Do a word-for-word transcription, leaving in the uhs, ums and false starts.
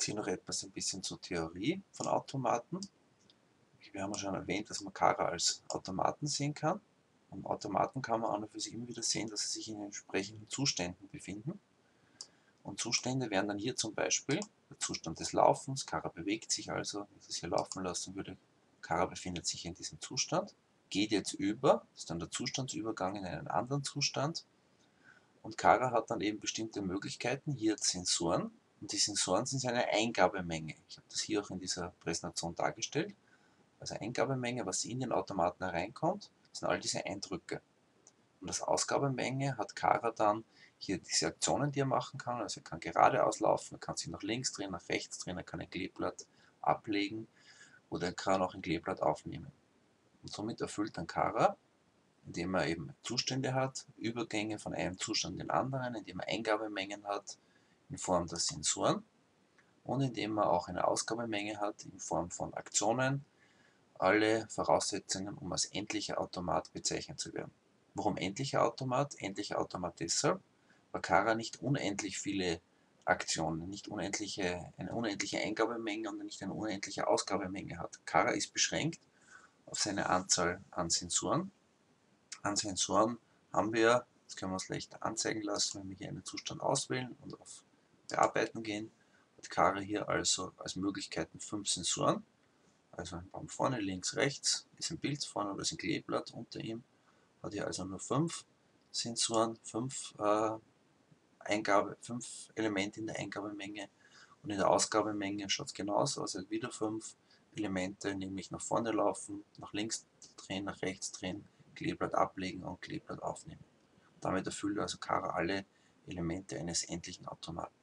erzähle noch etwas ein bisschen zur Theorie von Automaten. Wir haben ja schon erwähnt, dass man Kara als Automaten sehen kann. Und Automaten kann man auch noch für sich immer wieder sehen, dass sie sich in entsprechenden Zuständen befinden. Und Zustände wären dann hier zum Beispiel der Zustand des Laufens. Kara bewegt sich also, wenn ich das hier laufen lassen würde, Kara befindet sich in diesem Zustand, geht jetzt über, das ist dann der Zustandsübergang in einen anderen Zustand. Und Kara hat dann eben bestimmte Möglichkeiten, hier Sensoren, und die Sensoren sind eine Eingabemenge. Ich habe das hier auch in dieser Präsentation dargestellt. Also Eingabemenge, was in den Automaten hereinkommt, sind all diese Eindrücke. Und als Ausgabemenge hat Kara dann hier diese Aktionen, die er machen kann. Also er kann geradeaus laufen, er kann sich nach links drehen, nach rechts drehen, er kann ein Kleeblatt ablegen oder er kann auch ein Kleeblatt aufnehmen. Und somit erfüllt dann Kara, indem er eben Zustände hat, Übergänge von einem Zustand in den anderen, indem er Eingabemengen hat in Form der Sensoren und indem er auch eine Ausgabemenge hat in Form von Aktionen, alle Voraussetzungen, um als endlicher Automat bezeichnet zu werden. Warum endlicher Automat? Endlicher Automat deshalb, weil Kara nicht unendlich viele Aktionen, nicht unendliche, eine unendliche Eingabemenge und nicht eine unendliche Ausgabemenge hat. Kara ist beschränkt auf seine Anzahl an Sensoren. An Sensoren haben wir, das können wir uns leicht anzeigen lassen, wenn wir hier einen Zustand auswählen und auf Bearbeiten gehen, hat Kara hier also als Möglichkeiten fünf Sensoren. Also ein Baum vorne, links, rechts, ist ein Pilz vorne oder ist ein Kleeblatt unter ihm. Hat hier also nur fünf Sensoren, fünf äh, Eingabe, fünf Elemente in der Eingabemenge. Und in der Ausgabemenge schaut es genauso aus, also wieder fünf Elemente, nämlich nach vorne laufen, nach links drehen, nach rechts drehen, Kleeblatt ablegen und Kleeblatt aufnehmen. Damit erfüllt also Kara alle Elemente eines endlichen Automaten.